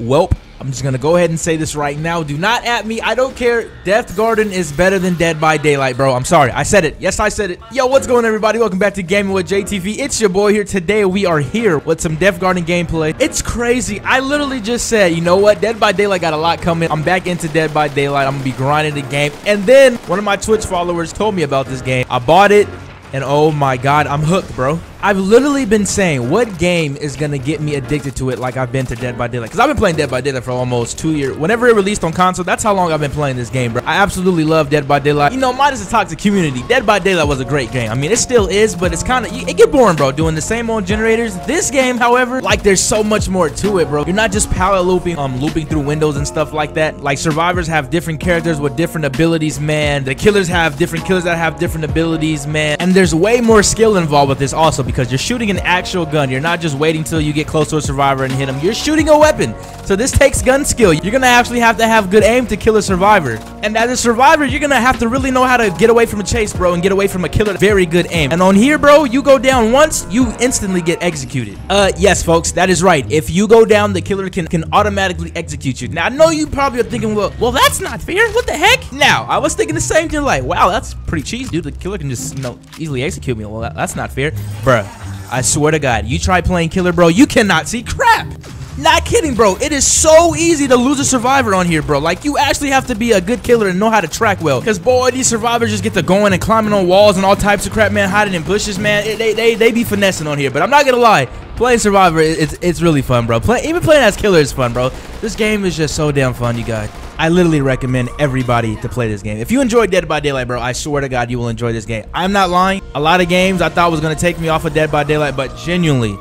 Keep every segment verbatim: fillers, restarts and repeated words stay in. Welp, I'm just gonna go ahead and say this right now. Do not at me. I don't care. DeathGarden is better than Dead by Daylight, bro. I'm sorry. I said it. Yes, I said it. Yo, what's going on, everybody? Welcome back to Gaming with J T V. It's your boy here. Today, we are here with some DeathGarden gameplay. It's crazy. I literally just said, you know what? Dead by Daylight got a lot coming. I'm back into Dead by Daylight. I'm gonna be grinding the game. And then one of my Twitch followers told me about this game. I bought it. And oh my god, I'm hooked, bro. I've literally been saying, what game is gonna get me addicted to it like I've been to Dead by Daylight? Because I've been playing Dead by Daylight for almost two years. Whenever it released on console, that's how long I've been playing this game, bro. I absolutely love Dead by Daylight. You know, minus the toxic community, Dead by Daylight was a great game. I mean, it still is, but it's kind of, it get boring, bro, doing the same old generators. This game, however, like there's so much more to it, bro. You're not just pallet looping, um, looping through windows and stuff like that. Like, survivors have different characters with different abilities, man. The killers have different killers that have different abilities, man. And there's way more skill involved with this also, because you're shooting an actual gun. You're not just waiting till you get close to a survivor and hit him. You're shooting a weapon. So this takes gun skill. You're gonna actually have to have good aim to kill a survivor. And as a survivor, you're gonna have to really know how to get away from a chase, bro, and get away from a killer. Very good aim. And on here, bro, you go down once, you instantly get executed. Uh, yes, folks, that is right. If you go down, the killer can, can automatically execute you. Now, I know you probably are thinking, well, well, that's not fair. What the heck? Now, I was thinking the same thing, like, wow, that's pretty cheesy, dude. The killer can just, you know, easily execute me. Well, that, that's not fair. Bruh, I swear to God, you try playing killer, bro, you cannot see crap. Not kidding, bro. It is so easy to lose a survivor on here, bro. Like, you actually have to be a good killer and know how to track well. Because, boy, these survivors just get to going and climbing on walls and all types of crap, man. Hiding in bushes, man. It, they, they, they be finessing on here. But I'm not going to lie. Playing survivor, it's, it's really fun, bro. Play, even playing as killer is fun, bro. This game is just so damn fun, you guys. I literally recommend everybody to play this game. If you enjoy Dead by Daylight, bro, I swear to God, you will enjoy this game. I'm not lying. A lot of games I thought was going to take me off of Dead by Daylight, but genuinely,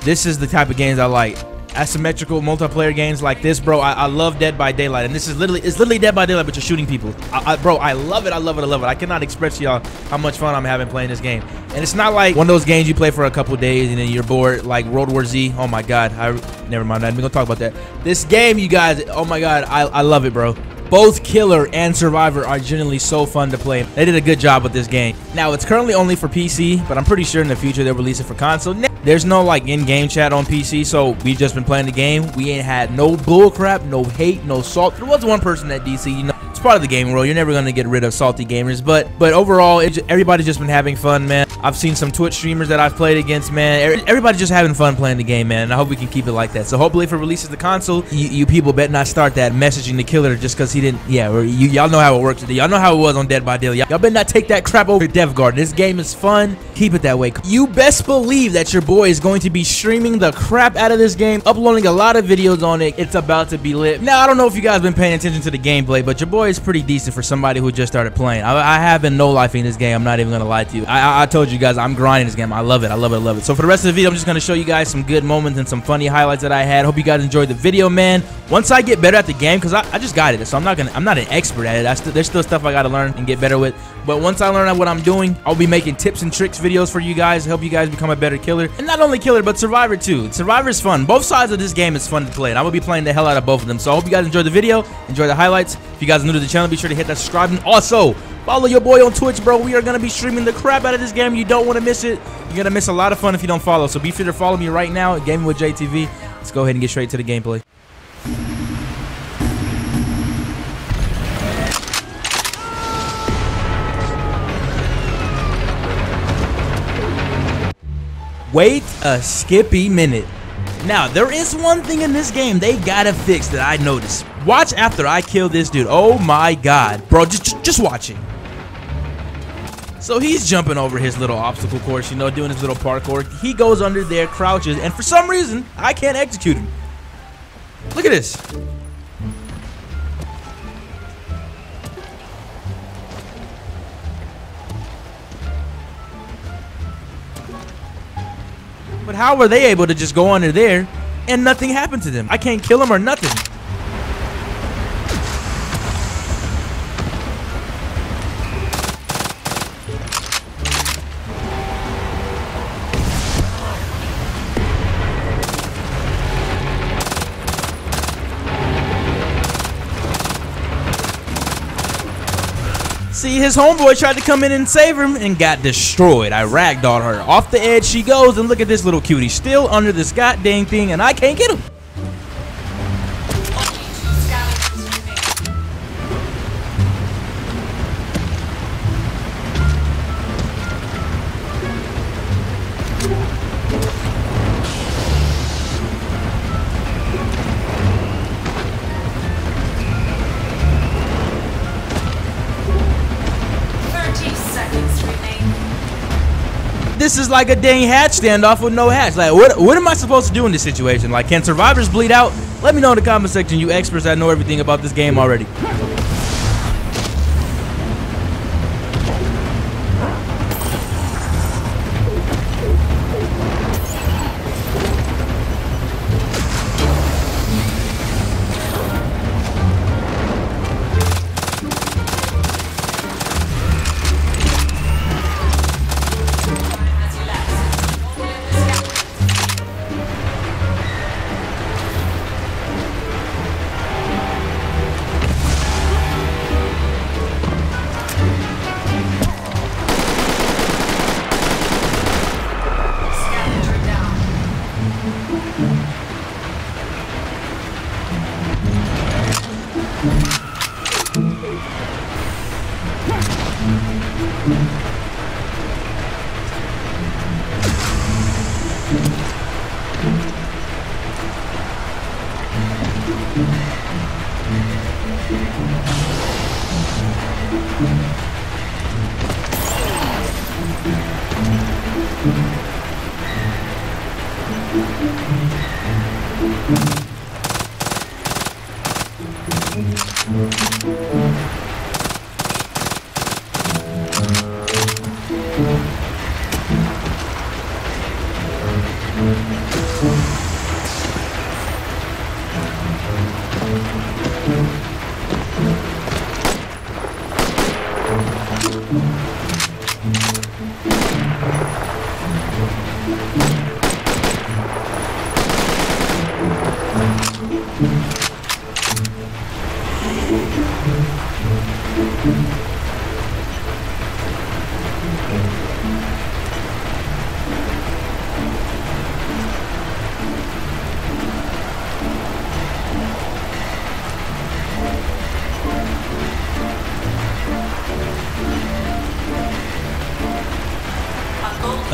this is the type of games I like. Asymmetrical multiplayer games like this, bro. I, I love Dead by Daylight, and this is literally, it's literally Dead by Daylight, but you're shooting people. I, I, bro, I love it, I love it, I love it. I cannot express to y'all how much fun I'm having playing this game. And it's not like one of those games you play for a couple days and then you're bored, like World War Z. Oh my God, I, never mind, I'm gonna talk about that. This game, you guys, oh my God, I, I love it, bro. Both killer and survivor are generally so fun to play. They did a good job with this game. Now, it's currently only for P C, but I'm pretty sure in the future they'll release it for console. There's no like in-game chat on P C, so we've just been playing the game. We ain't had no bullcrap, no hate, no salt. There was one person at D C, you know, it's part of the game world. You're never gonna get rid of salty gamers, but but overall, it, everybody's just been having fun, man. I've seen some Twitch streamers that I've played against, man. Everybody's just having fun playing the game, man. And I hope we can keep it like that. So hopefully, if it releases the console, you, you people better not start that messaging the killer just because he didn't. Yeah, or you y'all know how it works. Y'all know how it was on Dead by Daylight. Y'all better not take that crap over to DeathGarden. This game is fun. Keep it that way. You best believe that your boy is going to be streaming the crap out of this game, uploading a lot of videos on it. It's about to be lit. Now, I don't know if you guys been paying attention to the gameplay, but your boy is pretty decent for somebody who just started playing. I, I have been no-lifing this game. I'm not even gonna lie to you. I, I, I told you. You guys, I'm grinding this game. I love it. I love it. I love it. So for the rest of the video, I'm just going to show you guys some good moments and some funny highlights that I had. Hope you guys enjoyed the video, man. Once I get better at the game, because I, I just got it, so I'm not gonna, I'm not an expert at it. I st there's still stuff I got to learn and get better with. But once I learn what I'm doing, I'll be making tips and tricks videos for you guys to help you guys become a better killer. And not only killer, but survivor too. Survivor is fun. Both sides of this game is fun to play, and I will be playing the hell out of both of them. So I hope you guys enjoyed the video, enjoy the highlights. If you guys are new to the channel, be sure to hit that subscribe button. Also, follow your boy on Twitch, bro. We are going to be streaming the crap out of this game. You don't want to miss it. You're going to miss a lot of fun if you don't follow. So be sure to follow me right now at Gaming with J T V. Let's go ahead and get straight to the gameplay. Wait a skippy minute. Now, there is one thing in this game they gotta fix that I noticed. Watch after I kill this dude. Oh my God. Bro, just, just watch it. So he's jumping over his little obstacle course, you know, doing his little parkour. He goes under there, crouches, and for some reason, I can't execute him. Look at this. But how were they able to just go under there and nothing happened to them? I can't kill him or nothing. See, his homeboy tried to come in and save him and got destroyed. I ragdolled her. Off the edge she goes, and look at this little cutie. Still under this god dang thing, and I can't get him. this is like a dang hatch standoff with no hatch. Like, what what am I supposed to do in this situation? Like, can survivors bleed out? Let me know in the comment section, you experts that know everything about this game already.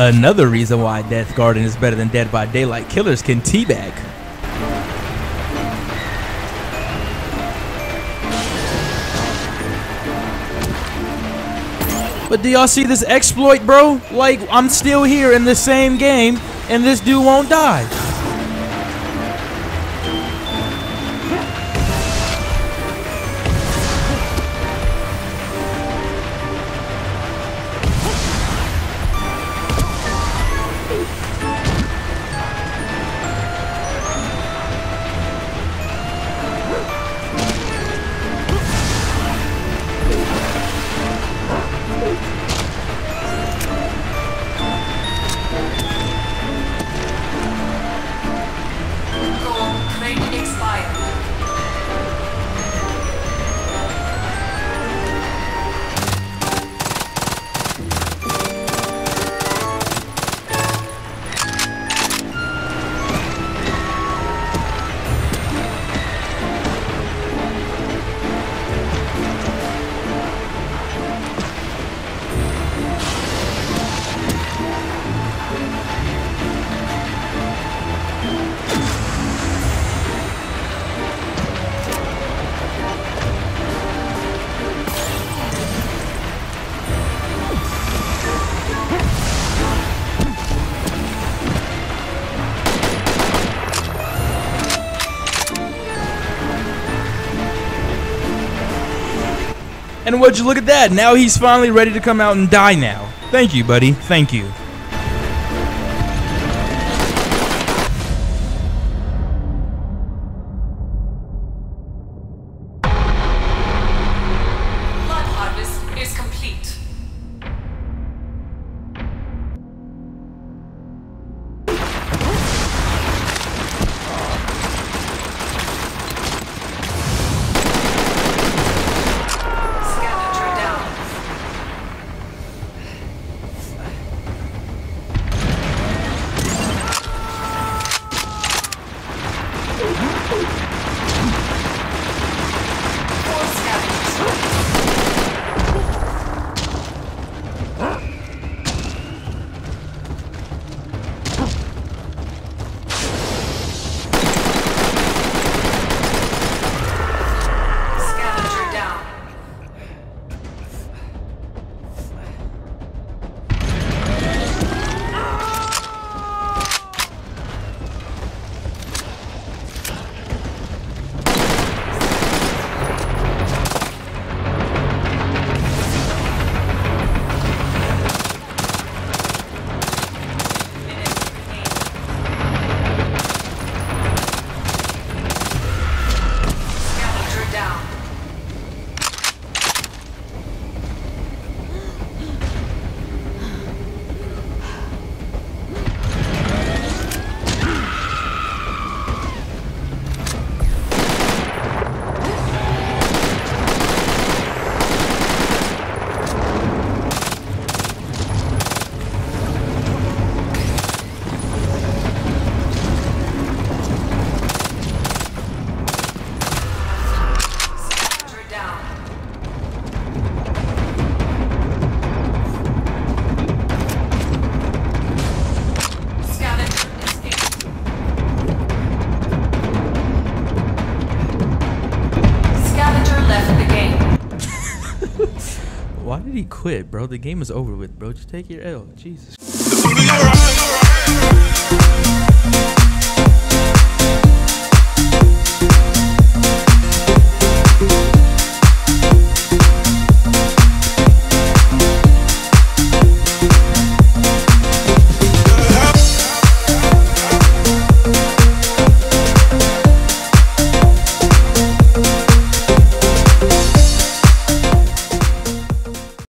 Another reason why DeathGarden is better than Dead by Daylight, killers can teabag. But do y'all see this exploit, bro? Like, I'm still here in the same game, and this dude won't die. And would you look at that? Now he's finally ready to come out and die now. Thank you, buddy. Thank you. Blood harvest is complete. already quit, bro. The game is over with, bro. Just take your L. Jesus.